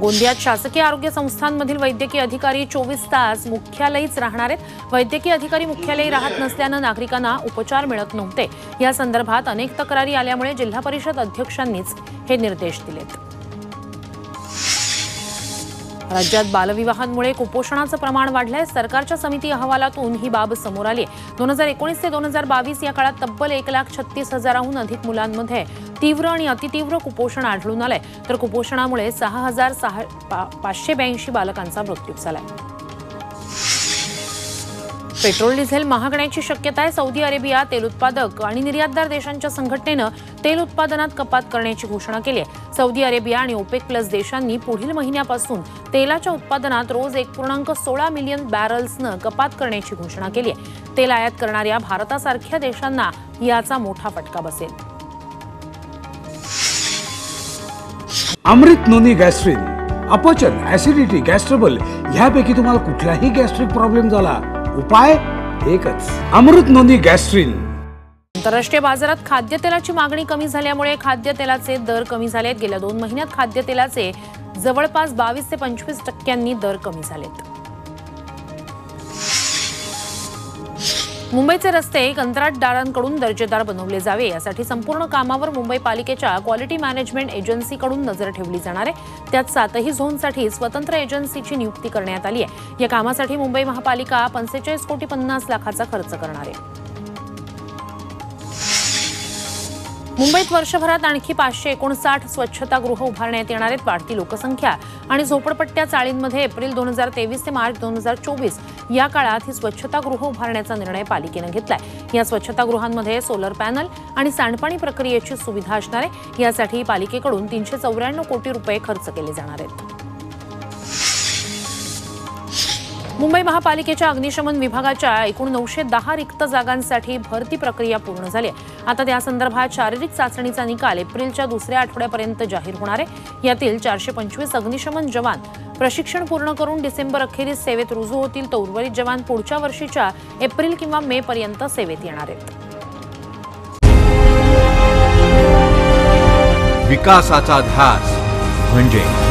गोंदियात शासकीय आरोग्य संस्थांमधील वैद्यकीय अधिकारी 24 तास मुख्यालयीच राहणार आहेत। वैद्यकीय अधिकारी मुख्यालयी राहत नसल्याने नागरिकांना उपचार मिळत नव्हते। या संदर्भात अनेक तक्रारी आल्यामुळे जिल्हा परिषद अध्यक्षांनीच हे निर्देश दिलेत। राज्यात बालविवाहांमुळे कुपोषणाचं प्रमाण वाढलंय। सरकारच्या समिती अहवालातून ही बाब समोर आली। 2019 ते 2022 या काळात तब्बल 1,36,000हून अधिक मुलांमध्ये तीव्र आणि अतितीव्र कुपोषण आढळून आले, तर कुपोषणामुळे 6,582 बालकांचा मृत्यू झाला। पेट्रोल डिझेल महागण्याची शक्यता आहे। सौदी अरेबिया तेल उत्पादक आणि निर्यातदार देशांच्या संघटनेनं तेल उत्पादनात कपात करण्याची घोषणा केली आहे। सौदी अरेबिया आणि ओपेक प्लस देशांनी पुढील महिन्यापासून तेलाच्या उत्पादनात रोज 1.16 मिलियन बॅरल्सनं कपात करण्याची घोषणा केली आहे। तेल आयात करणाऱ्या भारतासारख्या देशांना याचा मोठा फटका बसेल। अमृत नोनी गॅस्ट्रिन, अपचन, ऍसिडिटी, गॅस्ट्रबल यापैकी तुम्हाला कुठलाही गॅस्ट्रिक प्रॉब्लेम झाला, उपाय एकच, अमृत नोनी गॅस्ट्रिन। आंतरराष्ट्रीय बाजारात खाद्यतेलाची मागणी कमी झाल्यामुळे खाद्यतेलाचे दर कमी झालेत। गेल्या 2 महिन्यात खाद्यतेलाचे जवळपास 22 ते 25% दर कमी झालेत। मुंबईचे रस्ते कंत्राटदारांकडून दर्जेदार बनवले जावे यासाठी संपूर्ण कामावर मुंबई पालिकेच्या क्वालिटी मॅनेजमेंट एजन्सीकडून नजर ठेवली जाणार आहे। त्यात 7ही झोनसाठी स्वतंत्र एजन्सीची नियुक्ती करण्यात आली आहे। या कामासाठी मुंबई महापालिका 45,50,00,000 खर्च करणार आहे। मुंबईत वर्षभरात आणखी 559 स्वच्छतागृह उभारण्यात येणार आहेत। वाढती लोकसंख्या आणि झोपडपट्ट्या चाळींमध्ये एप्रिल 2023 ते मार्च 2024 या काळात ही स्वच्छतागृह उभारण्याचा निर्णय पालिकेनं घेतलाय। या स्वच्छतागृहांमध्ये सोलर पॅनल आणि सांडपाणी प्रक्रियेची सुविधा असणार आहे। यासाठी पालिकेकडून 394 कोटी रुपये खर्च केले जाणार आहेत। मुंबई महापालिकेच्या अग्निशमन विभागाच्या एकूण 910 रिक्त जागांसाठी भरती प्रक्रिया पूर्ण झाली आहे। आता त्या संदर्भात शारीरिक चाचणीचा निकाल एप्रिलच्या 2ऱ्या आठवड्यापर्यंत जाहीर होणार आहे। यातील 425 अग्निशमन जवान प्रशिक्षण पूर्ण करून डिसेंबर अखेरीस सेवेत रुजू होतील, तर उर्वरित जवान पुढच्या वर्षीच्या एप्रिल किंवा मे पर्यंत सेवेत येणार आहेत। विकासाचा ध्यास म्हणजे